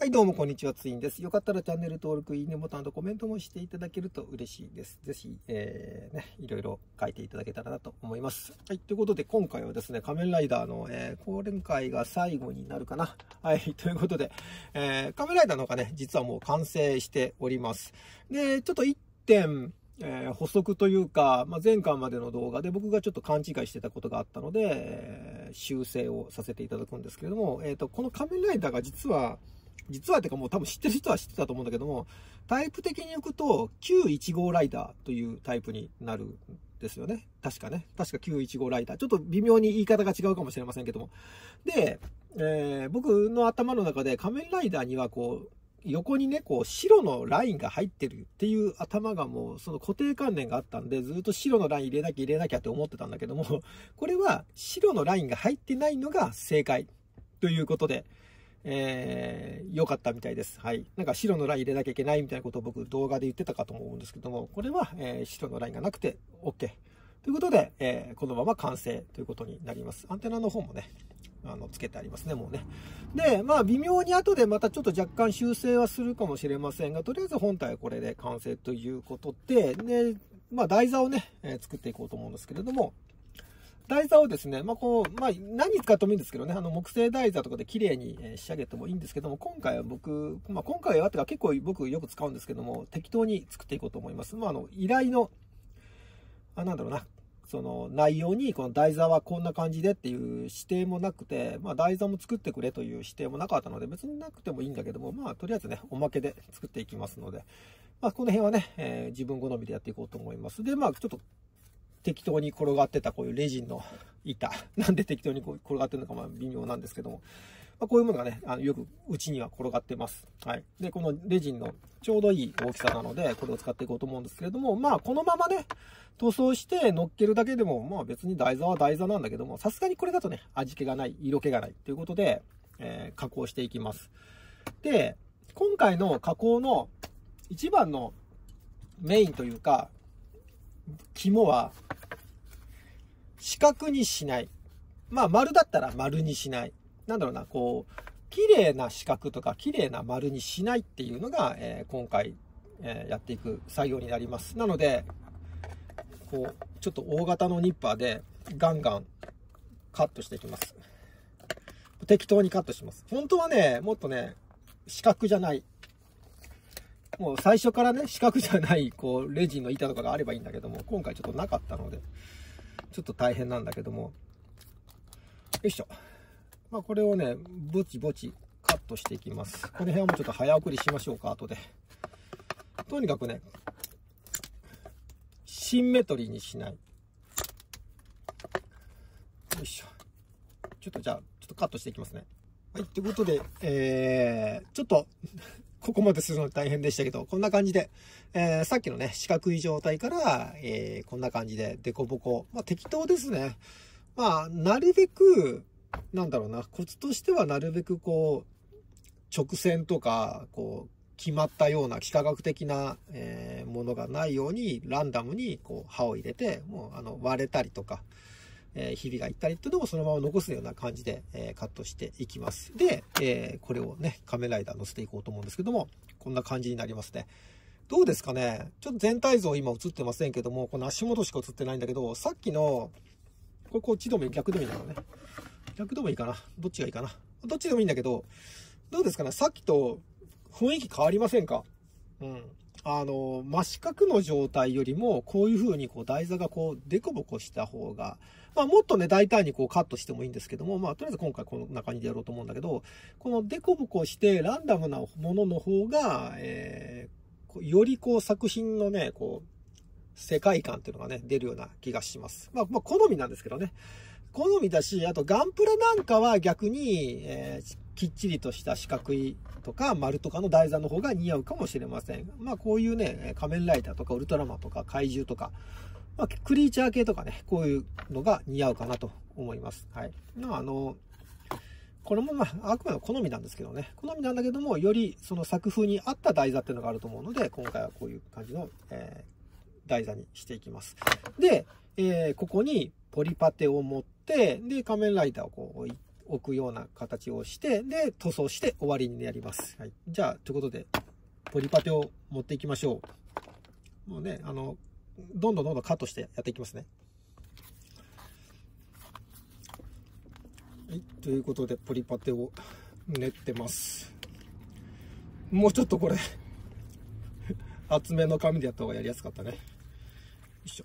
はいどうもこんにちは、ツインです。よかったらチャンネル登録、いいねボタンとコメントもしていただけると嬉しいです。ぜひ、いろいろ書いていただけたらなと思います。はい、ということで今回はですね、仮面ライダーの、これ今回が最後になるかな。はい、ということで、仮面ライダーの方がね、実はもう完成しております。で、ちょっと1点、補足というか、前回までの動画で僕がちょっと勘違いしてたことがあったので、修正をさせていただくんですけれども、この仮面ライダーが実はてかもう多分知ってる人は知ってたと思うんだけども、タイプ的に行くと915ライダーというタイプになるんですよね。確かね。確か915ライダー。ちょっと微妙に言い方が違うかもしれませんけども。で、僕の頭の中で仮面ライダーにはこう、横にね、こう白のラインが入ってるっていう頭がもうその固定観念があったんで、ずっと白のライン入れなきゃって思ってたんだけども、これは白のラインが入ってないのが正解ということで、良かったみたいです。はい。なんか白のライン入れなきゃいけないみたいなことを僕動画で言ってたかと思うんですけども、これは、白のラインがなくて OK。ということで、このまま完成ということになります。アンテナの方もね、つけてありますね、もうね。で、微妙に後でまたちょっと若干修正はするかもしれませんが、とりあえず本体はこれで完成ということで、で、台座をね、作っていこうと思うんですけれども、台座をですね、何使ってもいいんですけどね、木製台座とかで綺麗に仕上げてもいいんですけども、今回は僕、今回はとか結構僕よく使うんですけども、適当に作っていこうと思います。依頼の、その内容にこの台座はこんな感じでっていう指定もなくて、台座も作ってくれという指定もなかったので、別になくてもいいんだけども、とりあえずね、おまけで作っていきますので、この辺はね、自分好みでやっていこうと思います。で、ちょっと、適当に転がってたこういうレジンの板。なんで適当にこう転がってるのか微妙なんですけども。こういうものがね、よくうちには転がってます。はい。で、このレジンのちょうどいい大きさなので、これを使っていこうと思うんですけれども、このままね、塗装して乗っけるだけでも、別に台座は台座なんだけども、さすがにこれだとね、味気がない、色気がないということで、加工していきます。で、今回の加工の一番のメインというか、肝は、四角にしない。丸だったら丸にしない。こう、綺麗な四角とか綺麗な丸にしないっていうのが、今回、やっていく作業になります。なので、こう、ちょっと大型のニッパーでガンガンカットしていきます。適当にカットします。本当はね、もっとね、四角じゃない。もう最初からね、四角じゃない、こう、レジンの板とかがあればいいんだけども、今回ちょっとなかったので、ちょっと大変なんだけども。よいしょ。これをね、ぼちぼちカットしていきます。この辺はもうちょっと早送りしましょうか、後で。とにかくね、シンメトリーにしない。よいしょ。ちょっとじゃあ、ちょっとカットしていきますね。はい、ということで、ちょっと、ここまでするの大変でしたけど、こんな感じで、さっきのね、四角い状態から、こんな感じで、デコボコ。適当ですね。なるべく、コツとしてはなるべくこう、直線とか、こう、決まったような、幾何学的な、ものがないように、ランダムに、こう、刃を入れて、もう、割れたりとか、ひびがいったりっていうのもそのまま残すような感じで、カットしていきます。で、これをね、仮面ライダー乗せていこうと思うんですけども、こんな感じになりますね。どうですかね、ちょっと全体像今映ってませんけども、この足元しか映ってないんだけど、さっきの、こっちでもいい、逆でもいいんだろうね。逆でもいいかな。どっちがいいかな。どっちでもいいんだけど、どうですかね、さっきと雰囲気変わりませんか？うん。真四角の状態よりも、こういう風にこう台座がこう、デコボコした方が、もっとね、大胆にこうカットしてもいいんですけども、とりあえず今回この中にでやろうと思うんだけど、このデコボコしてランダムなものの方が、よりこう作品のね、こう、世界観っていうのがね、出るような気がします。好みなんですけどね。好みだし、あとガンプラなんかは逆に、きっちりとした四角いとか丸とかの台座の方が似合うかもしれません。こういうね、仮面ライダーとかウルトラマンとか怪獣とか、クリーチャー系とかね、こういうのが似合うかなと思います。はい。これもあくまで好みなんですけどね。好みなんだけども、よりその作風に合った台座っていうのがあると思うので、今回はこういう感じの、台座にしていきます。で、ここにポリパテを持って、で、仮面ライダーをこう置くような形をして、で、塗装して終わりになります。はい。じゃあ、ということで、ポリパテを持っていきましょう。もうね、どんどんカットしてやっていきますね。はい。ということで、ポリパテを練ってます。もうちょっとこれ、厚めの紙でやった方がやりやすかったね。よいしょ。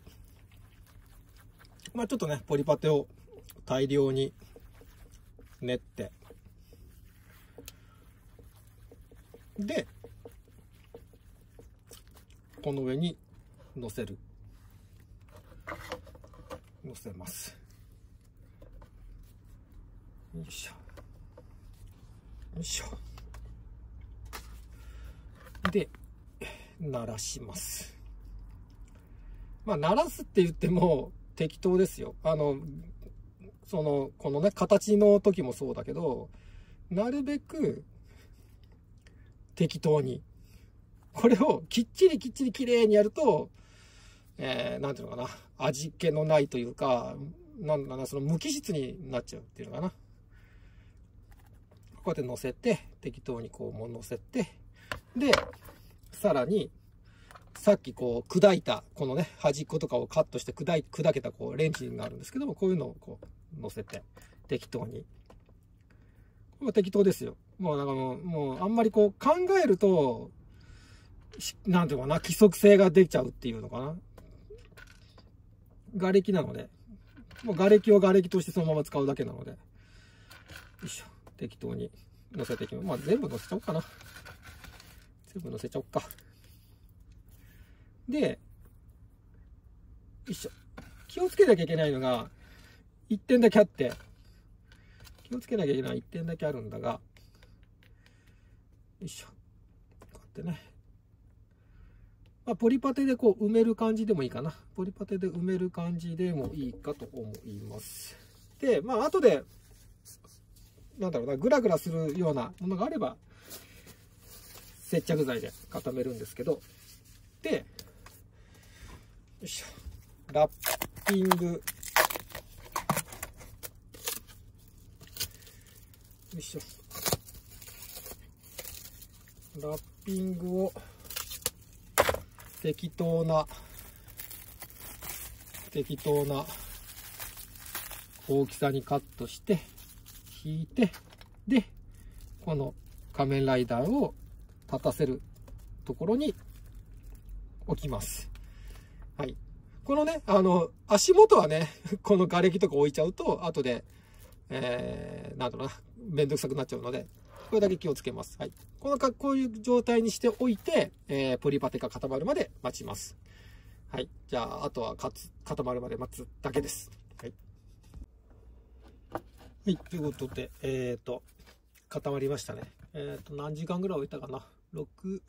まあちょっとね、ポリパテを大量に練って、で、この上に乗せる。乗せます。よいしょ。よいしょ。で、鳴らします。まあ、鳴らすって言っても、適当ですよ。このね、形の時もそうだけど、なるべく、適当に。これをきっちり綺麗にやると、なんていうのかな、味気のないというか、なんだな、その無機質になっちゃうっていうのかな。こうやって乗せて、適当にこう、乗せて、で、さらに、さっきこう砕いた、このね、端っことかをカットして砕けたこうレンチがあるんですけども、こういうのをこう乗せて、適当に。これ適当ですよ。もうなんかもうあんまりこう考えると、なんていうかな、規則性ができちゃうっていうのかな。瓦礫なので、もう瓦礫を瓦礫としてそのまま使うだけなので、よいしょ、適当に乗せていきます。まあ全部乗せちゃおうかな。全部乗せちゃおうか。で、よいしょ。気をつけなきゃいけないのが、一点だけあって、気をつけなきゃいけない一点だけあるんだが、よいしょ。こうやってね。まあ、ポリパテでこう埋める感じでもいいかな。ポリパテで埋める感じでもいいかと思います。で、まあ、後で、なんだろうな、グラグラするようなものがあれば、接着剤で固めるんですけど、で、よいしょ、ラッピング、よいしょ、ラッピングを適当な大きさにカットして引いて、でこの仮面ライダーを立たせるところに置きます。はい。このね、足元はね、この瓦礫とか置いちゃうと、後で、なんだろうな、めんどくさくなっちゃうので、これだけ気をつけます。はい。こういう状態にしておいて、ポリパテが固まるまで待ちます。はい。じゃあ、あとは固まるまで待つだけです。はい。はい。ということで、固まりましたね。何時間ぐらい置いたかな。6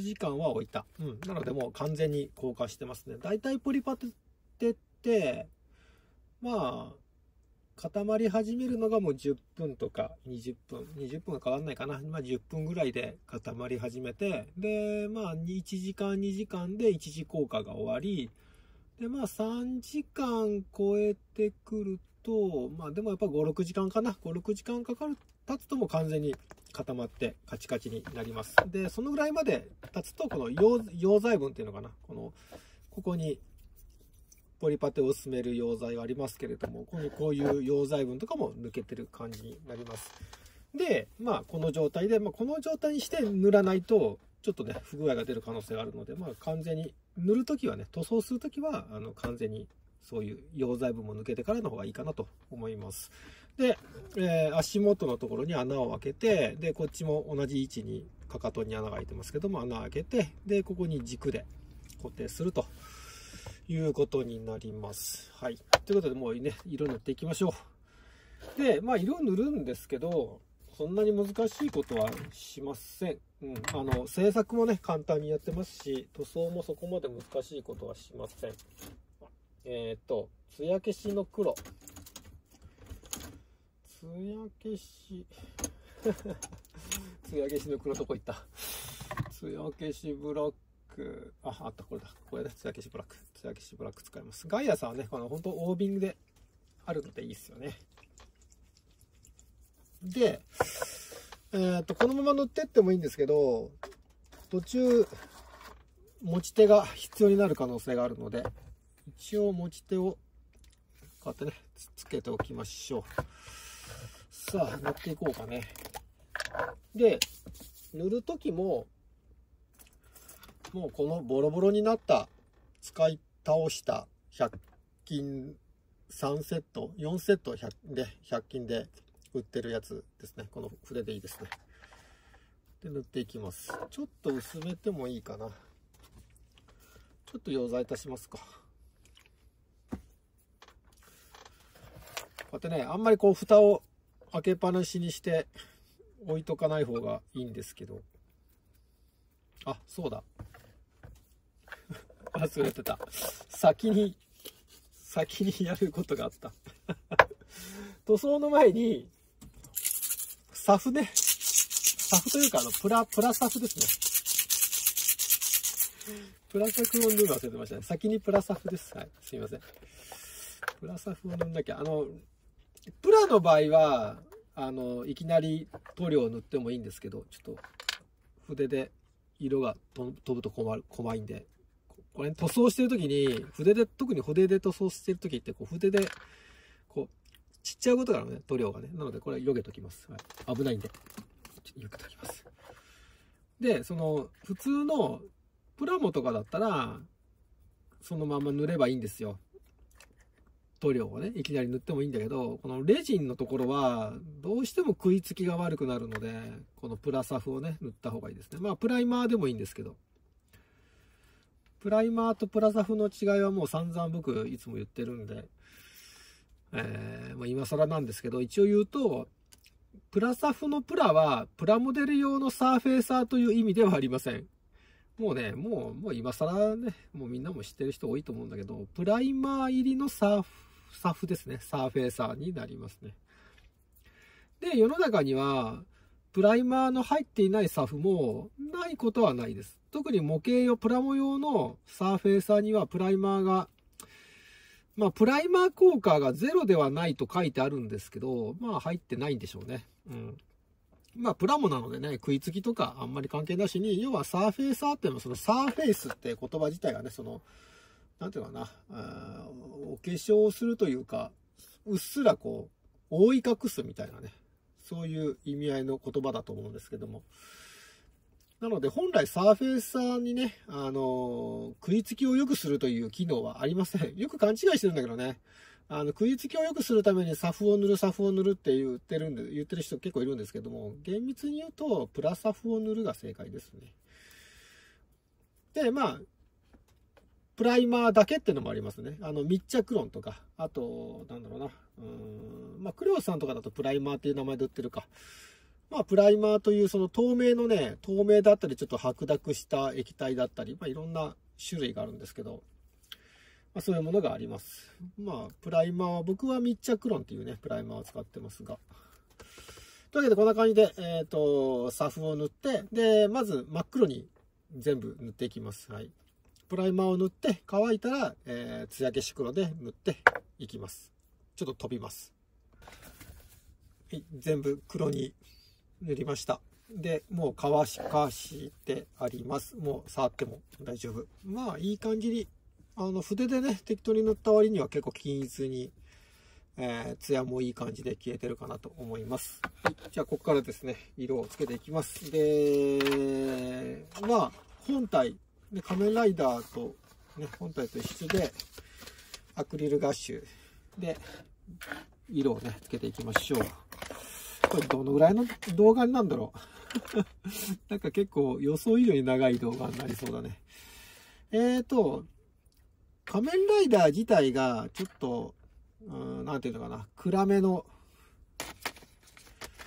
時間は置いた。うん。なので、もう完全に硬化してますね。だいたいポリパテって、まあ、固まり始めるのがもう10分とか20分。20分は変わんないかな。まあ、10分ぐらいで固まり始めて、で、まあ、1時間、2時間で一次硬化が終わり、で、まあ、3時間超えてくると、まあ、でもやっぱ5、6時間かな。5、6時間経つともう完全に固まってカチカチになります。で、そのぐらいまで経つと、この溶剤分っていうのかな。ここにポリパテを進める溶剤がありますけれども、こういう溶剤分とかも抜けてる感じになります。で、まあ、この状態で、まあ、この状態にして塗らないと、ちょっとね、不具合が出る可能性があるので、まあ、完全に、塗るときはね、塗装するときは、完全に、そういう溶剤分も抜けてからの方がいいかなと思います。で、足元のところに穴を開けて、で、こっちも同じ位置に、かかとに穴が開いてますけども、穴を開けて、で、ここに軸で固定するということになります。はい。ということで、もうね、色塗っていきましょう。で、まあ、色塗るんですけど、そんなに難しいことはしません。うん。制作もね、簡単にやってますし、塗装もそこまで難しいことはしません。艶消しの黒。艶消しの黒どこ行った艶消しブラック。あ、あった、これだ。これだ、艶消しブラック。艶消しブラック使います。ガイアさんはね、本当オービングであるのでいいですよね。で、このまま塗ってってもいいんですけど、途中持ち手が必要になる可能性があるので、一応持ち手をこうやってねつけておきましょう。さあ塗っていこうかね。で塗る時ももうこのボロボロになった使い倒した100均3セット4セット100均で売ってるやつですね。この筆でいいですね。で塗っていきます。ちょっと薄めてもいいかな。ちょっと溶剤足しますか。こうやってね、あんまりこう蓋を開けっぱなしにして置いとかない方がいいんですけど、あ、そうだ忘れてた。先にやることがあった塗装の前にサフね、サフというかプラサフですね。プラサフを塗るの忘れてましたね。先にプラサフです。はい、すみません。プラサフを塗んなきゃ。プラの場合は、いきなり塗料を塗ってもいいんですけど、ちょっと筆で色が飛ぶと怖いんで、これ塗装してるときに、特に筆で塗装してるときって、筆で、散っちゃうことからね、塗料がね。なので、これはよけときます。はい、危ないんで、よけときます。で、普通の、プラモとかだったら、そのまま塗ればいいんですよ。塗料をね、いきなり塗ってもいいんだけど、このレジンのところは、どうしても食いつきが悪くなるので、このプラサフをね、塗った方がいいですね。まあ、プライマーでもいいんですけど。プライマーとプラサフの違いはもう散々僕、いつも言ってるんで、まあ、今更なんですけど、一応言うと、プラサフのプラは、プラモデル用のサーフェーサーという意味ではありません。もうね、もう今更ね、もうみんなも知ってる人多いと思うんだけど、プライマー入りのサフですね。サーフェーサーになりますね。で、世の中には、プライマーの入っていないサフもないことはないです。特に模型用、プラモ用のサーフェーサーにはプライマーが、まあ、プライマー効果がゼロではないと書いてあるんですけど、まあ、入ってないんでしょうね。うん。まあ、プラモなのでね、食いつきとかあんまり関係なしに、要はサーフェーサーっていうのは、サーフェイスっていう言葉自体がね、なんていうかな、お化粧をするというか、うっすらこう、覆い隠すみたいなね、そういう意味合いの言葉だと思うんですけども。なので、本来サーフェーサーにね、食いつきを良くするという機能はありません。よく勘違いしてるんだけどね。食いつきを良くするためにサフを塗るって言ってる人結構いるんですけども、厳密に言うと、プラサフを塗るが正解ですね。で、まあ、プライマーだけっていうのもありますね。密着論とか、あと、なんだろうな、まあ、クレオスさんとかだとプライマーっていう名前で売ってるか。まあ、プライマーという、透明のね、透明だったり、ちょっと白濁した液体だったり、まあ、いろんな種類があるんですけど、まあ、そういうものがあります。まあ、プライマーは、僕は密着論っていうね、プライマーを使ってますが。というわけで、こんな感じで、サフを塗って、で、まず真っ黒に全部塗っていきます。はい。プライマーを塗って、乾いたら、艶消し黒で塗っていきます。ちょっと飛びます。はい、全部黒に塗りました。で、もう乾かしてあります。もう触っても大丈夫。まあ、いい感じに。筆でね、適当に塗った割には結構均一に、艶もいい感じで消えてるかなと思います。はい。じゃあ、ここからですね、色をつけていきます。で、まあ、本体、ね、仮面ライダーと、ね、本体と一緒で、アクリルガッシュで、色をね、つけていきましょう。これ、どのぐらいの動画になるんだろう。なんか結構予想以上に長い動画になりそうだね。仮面ライダー自体が、ちょっと、なんていうのかな、暗めの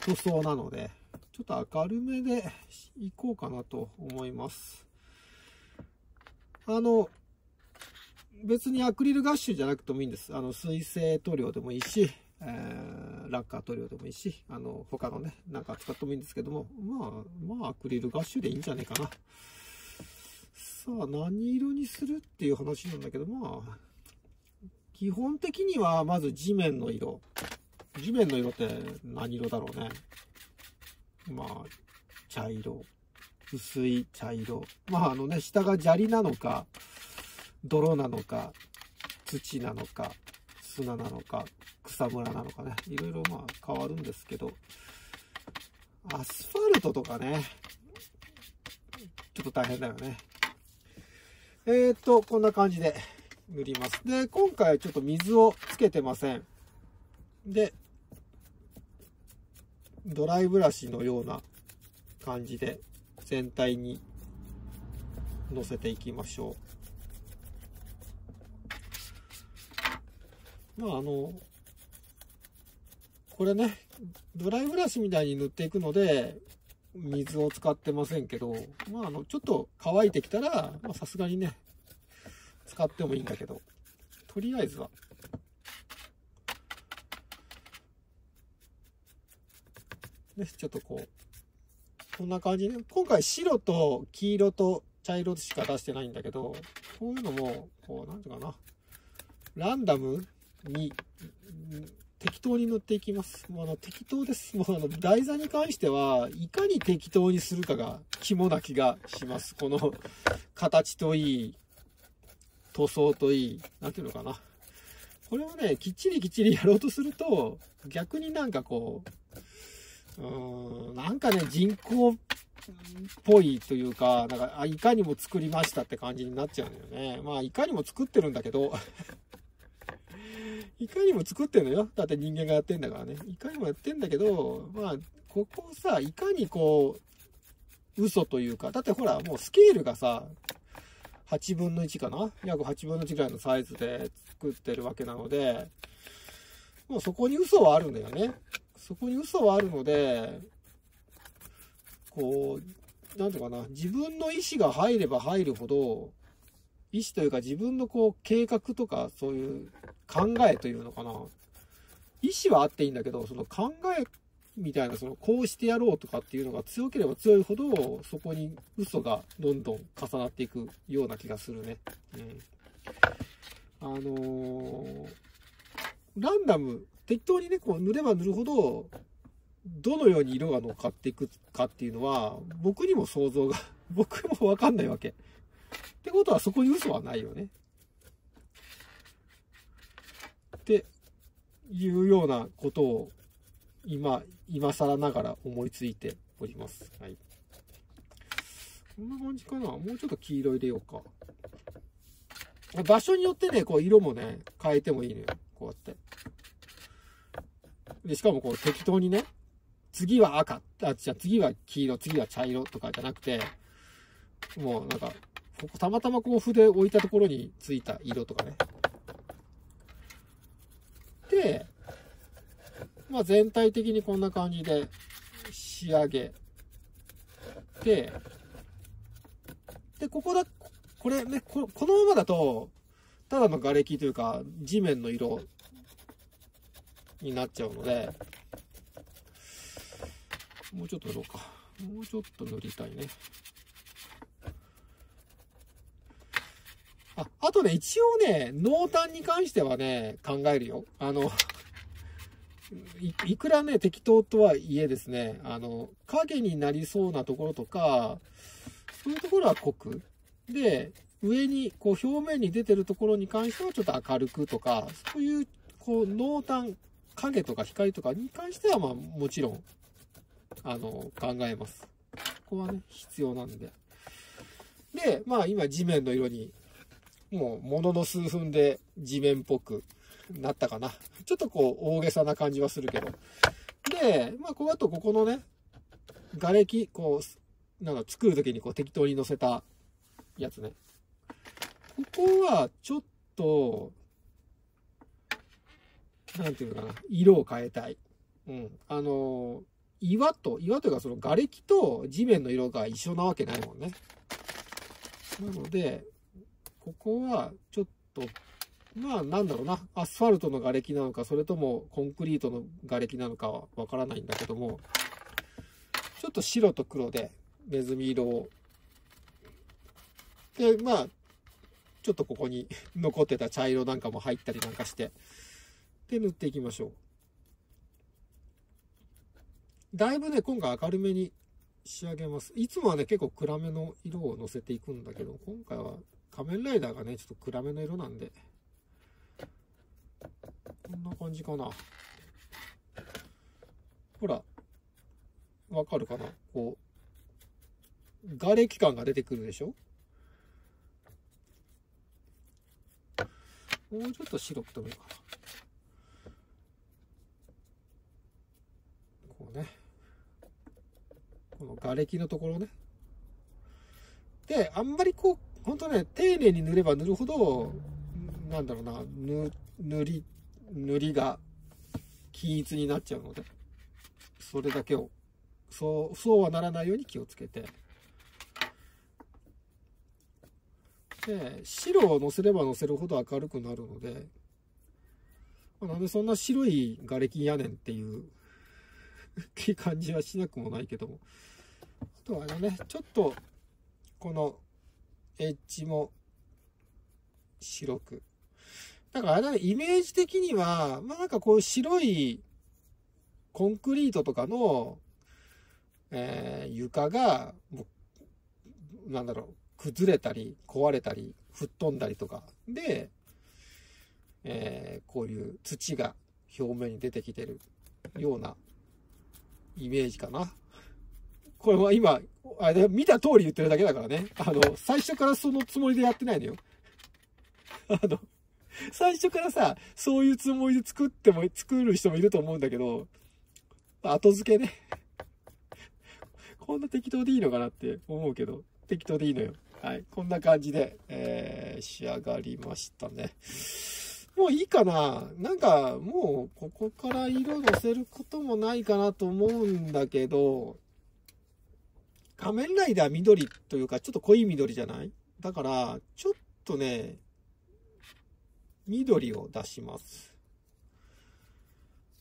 塗装なので、ちょっと明るめでいこうかなと思います。別にアクリルガッシュじゃなくてもいいんです。水性塗料でもいいし、ラッカー塗料でもいいし、他のね、なんか使ってもいいんですけども、まあ、アクリルガッシュでいいんじゃないかな。さあ、何色にするっていう話なんだけど、まあ、基本的にはまず地面の色。地面の色って何色だろうね。まあ、茶色。薄い茶色。まあ、下が砂利なのか、泥なのか、土なのか、砂なのか、草むらなのかね。いろいろまあ変わるんですけど、アスファルトとかね、ちょっと大変だよね。こんな感じで塗ります。で、今回ちょっと水をつけてません。で、ドライブラシのような感じで全体にのせていきましょう。まあこれね、ドライブラシみたいに塗っていくので、水を使ってませんけど、まあちょっと乾いてきたら、さすがにね、使ってもいいんだけど、とりあえずは。で、ちょっとこう、こんな感じで、今回白と黄色と茶色しか出してないんだけど、こういうのも、こう、なんていうかな、ランダムに、適当に塗っていきます。もう適当です。もう台座に関しては、いかに適当にするかが肝な気がします。この形といい、塗装といい、なんていうのかな。これをね、きっちりやろうとすると、逆になんかこう、なんかね、人工っぽいというか、なんか、いかにも作りましたって感じになっちゃうんだよね。まあ、いかにも作ってるんだけど、いかにも作ってんのよ。だって人間がやってんだからね。いかにもやってんだけど、まあ、ここをさ、いかにこう、嘘というか、だってほら、もうスケールがさ、8分の1かな？約8分の1ぐらいのサイズで作ってるわけなので、もうそこに嘘はあるんだよね。そこに嘘はあるので、こう、なんていうかな、自分の意思が入れば入るほど、意思というか自分のこう計画とかそういう考えというのかな。意思はあっていいんだけど、その考えみたいな、そのこうしてやろうとかっていうのが強ければ強いほど、そこに嘘がどんどん重なっていくような気がするね。うん。ランダム、適当にね、こう塗れば塗るほど、どのように色が乗っかっていくかっていうのは、僕にも想像が、僕もわかんないわけ。ってことはそこに嘘はないよね。っていうようなことを今更ながら思いついております。はい。こんな感じかな。もうちょっと黄色入れようか。場所によってね、こう色もね、変えてもいいのよ。こうやって。で、しかもこう適当にね、次は赤、じゃあ次は黄色、次は茶色とかじゃなくて、もうなんか、ここたまたまこう筆置いたところについた色とかね。で、まあ全体的にこんな感じで仕上げて、で、これね、このままだと、ただの瓦礫というか地面の色になっちゃうので、もうちょっと塗ろうか。もうちょっと塗りたいね。あとね、一応ね、濃淡に関してはね、考えるよ。いくらね、適当とはいえですね、影になりそうなところとか、そういうところは濃く。で、上に、こう、表面に出てるところに関してはちょっと明るくとか、そういう、こう、濃淡、影とか光とかに関しては、まあ、もちろん、考えます。ここはね、必要なんで。で、まあ、今、地面の色に、もう、ものの数分で地面っぽくなったかな。ちょっとこう、大げさな感じはするけど。で、まあ、こう、あとここのね、瓦礫、こう、なんか作るときにこう、適当に乗せたやつね。ここは、ちょっと、なんていうのかな、色を変えたい。うん。岩というかその瓦礫と地面の色が一緒なわけないもんね。なので、ここはちょっと、まあなんだろうな、アスファルトの瓦礫なのか、それともコンクリートの瓦礫なのかはわからないんだけども、ちょっと白と黒でネズミ色を。で、まあ、ちょっとここに残ってた茶色なんかも入ったりなんかして、で、塗っていきましょう。だいぶね、今回明るめに仕上げます。いつもはね、結構暗めの色をのせていくんだけど、今回は仮面ライダーがね、ちょっと暗めの色なんで、こんな感じかな。ほら、わかるかな？こう、瓦礫感が出てくるでしょ？もうちょっと白くとめようかな。こうね、この瓦礫のところね。で、あんまりこう、ほんとね、丁寧に塗れば塗るほど、なんだろうな、塗りが均一になっちゃうので、それだけを、そうはならないように気をつけて。で、白をのせればのせるほど明るくなるので、なんでそんな白い瓦礫やねんっていう感じはしなくもないけども、あとはね、ちょっとこのエッジも白く、だからあれだね、イメージ的にはまあなんかこう白いコンクリートとかの、床がもうなんだろう、崩れたり壊れたり吹っ飛んだりとかで、こういう土が表面に出てきてるようなイメージかな。これは今、あれ見た通り言ってるだけだからね。最初からそのつもりでやってないのよ。最初からさ、そういうつもりで作る人もいると思うんだけど、後付けね。こんな適当でいいのかなって思うけど、適当でいいのよ。はい。こんな感じで、仕上がりましたね。もういいかな。なんかもうここから色のせることもないかなと思うんだけど、仮面ライダー緑というかちょっと濃い緑じゃない？だからちょっとね、緑を出します。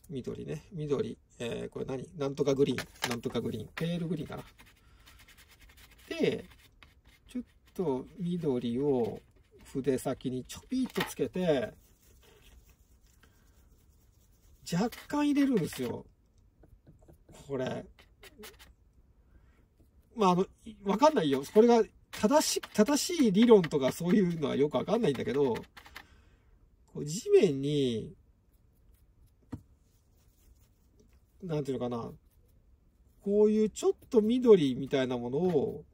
緑ね、緑。これ何？なんとかグリーン、なんとかグリーン、ペールグリーンかな。で、ちょっと緑を筆先にちょびっとつけて、若干入れるんですよ。これ。まあ、わかんないよ。これが正しい理論とかそういうのはよくわかんないんだけど、こう地面に、なんていうのかな。こういうちょっと緑みたいなものを、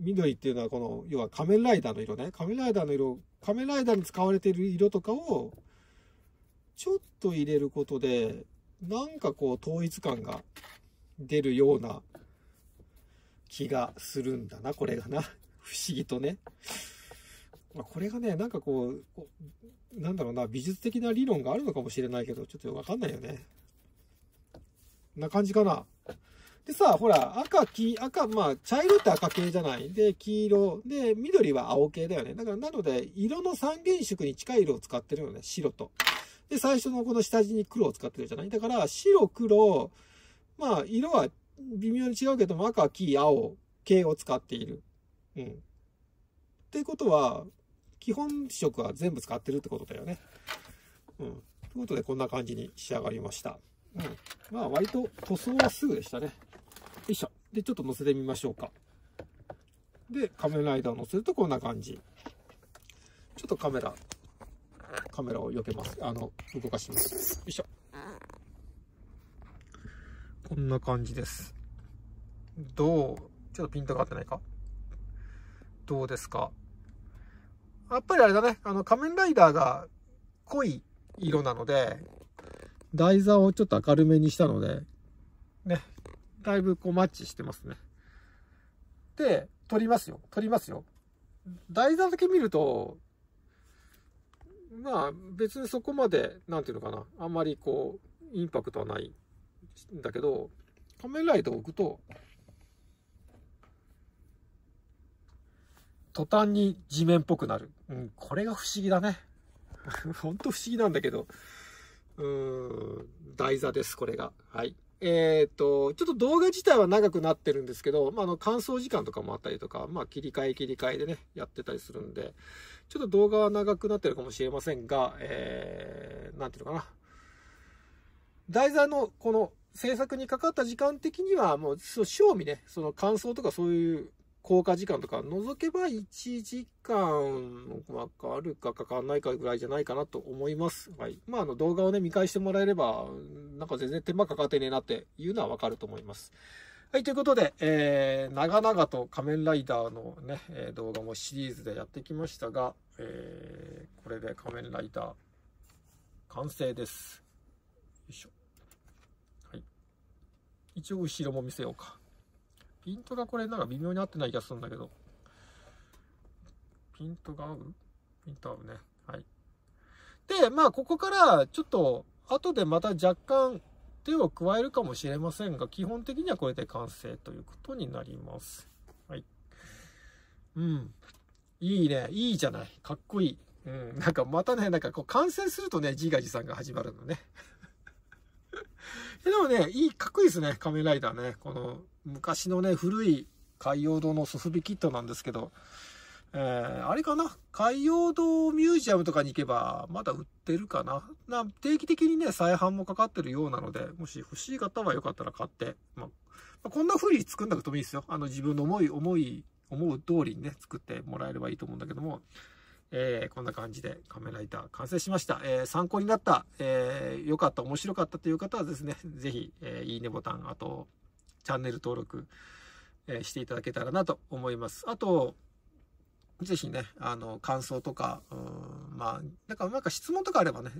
緑っていうのはこの、要は仮面ライダーの色ね。仮面ライダーの色、仮面ライダーに使われている色とかを、ちょっと入れることで、なんかこう統一感が出るような気がするんだな、これがな。不思議とね。これがね、なんかこう、なんだろうな、美術的な理論があるのかもしれないけど、ちょっとわかんないよね。こんな感じかな。でさ、ほら、まあ、茶色って赤系じゃない。で、黄色。で、緑は青系だよね。だから、なので、色の三原色に近い色を使ってるよね。白と。で、最初のこの下地に黒を使ってるじゃない。だから、白、黒、まあ、色は微妙に違うけども、赤、黄、青系を使っている。うん。ってことは、基本色は全部使ってるってことだよね。うん。ということで、こんな感じに仕上がりました。うん。まあ、割と塗装はすぐでしたね。よいしょ。で、ちょっと乗せてみましょうか。で、仮面ライダーを乗せるとこんな感じ。ちょっとカメラを避けます。動かします。よいしょ。こんな感じです。ちょっとピントが合ってないか？どうですか？やっぱりあれだね。仮面ライダーが濃い色なので、台座をちょっと明るめにしたので、ね。だいぶこうマッチしてますね。で、撮りますよ。台座だけ見ると、まあ別にそこまで、なんていうのかな、あんまりこう、インパクトはないんだけど、仮面ライダーを置くと、途端に地面っぽくなる。うん、これが不思議だね。ほんと不思議なんだけど、台座です、これが。はい。ちょっと動画自体は長くなってるんですけど、まあ、乾燥時間とかもあったりとか、まあ、切り替えでね、やってたりするんで、ちょっと動画は長くなってるかもしれませんが、なんていうのかな。台座のこの制作にかかった時間的には、もう、正味ね、その感想とかそういう効果時間とか除けば1時間かかるかかかんないかぐらいじゃないかなと思います。はい。まあ、動画をね、見返してもらえれば、なんか全然手間かかってねえなっていうのはわかると思います。はい、ということで、長々と仮面ライダーのね、動画もシリーズでやってきましたが、これで仮面ライダー完成です。よいしょ。はい。一応後ろも見せようか。ピントがこれなんか微妙に合ってない気がするんだけど。ピントが合う？ピント合うね。はい。で、まあここからちょっと後でまた若干手を加えるかもしれませんが、基本的にはこれで完成ということになります。はい。うん。いいね。いいじゃない。かっこいい。うん。なんかまたね、なんかこう完成するとね、自画自賛が始まるのね。でもね、かっこいいですね、仮面ライダーね。この昔のね、古い海洋堂のソフビキットなんですけど、あれかな、海洋堂ミュージアムとかに行けば、まだ売ってるかな。定期的にね、再販もかかってるようなので、もし欲しい方はよかったら買って、まあ、こんな風に作んなくてもいいですよ。自分の思う通りにね、作ってもらえればいいと思うんだけども、こんな感じで仮面ライダー完成しました。参考になった、良かった、面白かったという方はですね、ぜひ、いいねボタン、あと、チャンネル登録、していただけたらなと思います。あと、ぜひね、感想とか、まあ、なんか質問とかあればね、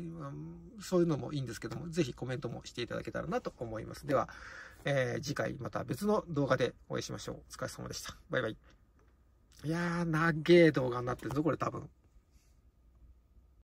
そういうのもいいんですけども、ぜひコメントもしていただけたらなと思います。では、次回また別の動画でお会いしましょう。お疲れ様でした。バイバイ。いやー、長え動画になってるぞ、これ多分。